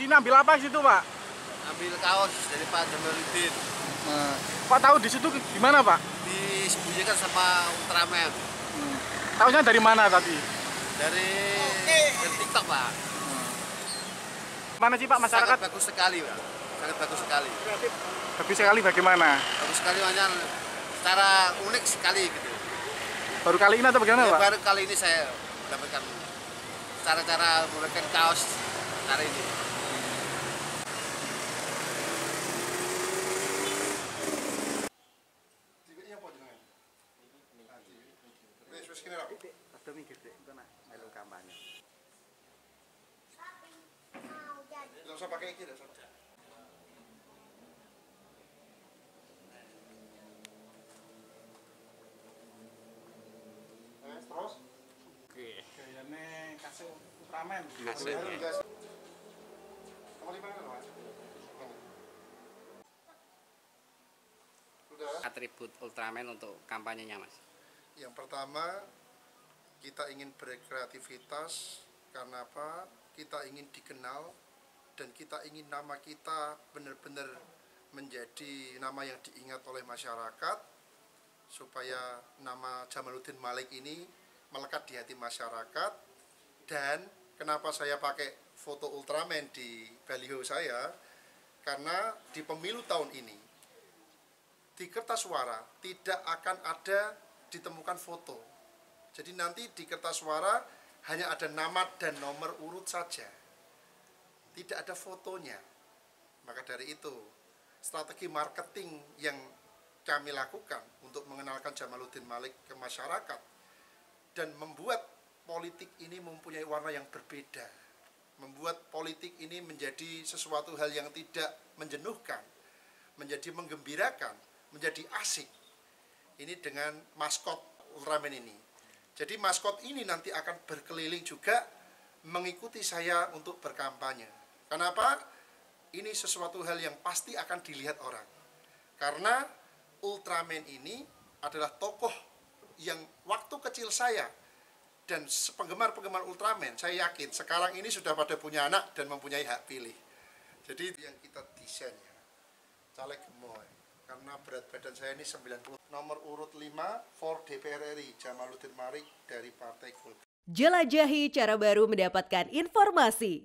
Jamaluddin ambil apa situ, Pak? Ambil kaos dari Pak Jamaluddin. Nah, Pak tahu di situ gimana, Pak? Disembunyikan sama Ultraman. Tahunya dari mana tadi? Dari TikTok, Pak. Mana sih, Pak, masyarakat? Sangat bagus sekali, Pak. Sangat bagus sekali. Bagus sekali bagaimana? Bagus sekali, hanya secara unik sekali gitu. Baru kali ini atau bagaimana, Pak? Baru kali ini saya dapatkan cara-cara menggunakan kaos hari ini. Tidak usah pakai kiri, tidak usah. Terus? Oke. Kayaknya kasih Ultraman. Kasih. Atribut Ultraman untuk kampanyenya, Mas. Yang pertama, kita ingin berkreativitas. Karena apa? Kita ingin dikenal dan kita ingin nama kita benar-benar menjadi nama yang diingat oleh masyarakat, supaya nama Jamaluddin Malik ini melekat di hati masyarakat. Dan kenapa saya pakai foto Ultraman di baliho saya, karena di pemilu tahun ini di kertas suara tidak akan ada ditemukan foto. Jadi nanti di kertas suara hanya ada nama dan nomor urut saja, tidak ada fotonya. Maka dari itu strategi marketing yang kami lakukan untuk mengenalkan Jamaluddin Malik ke masyarakat dan membuat politik ini mempunyai warna yang berbeda, membuat politik ini menjadi sesuatu hal yang tidak menjenuhkan, menjadi menggembirakan, menjadi asik. Ini dengan maskot Ultraman ini. Jadi maskot ini nanti akan berkeliling juga mengikuti saya untuk berkampanye. Kenapa? Ini sesuatu hal yang pasti akan dilihat orang, karena Ultraman ini adalah tokoh yang waktu kecil saya dan penggemar-penggemar Ultraman, saya yakin sekarang ini sudah pada punya anak dan mempunyai hak pilih. Jadi yang kita desain ya, caleg gemoy, karena berat badan saya ini 90, nomor urut 5 for DPR RI Jamaluddin Malik dari Partai Golkar. Jelajahi cara baru mendapatkan informasi.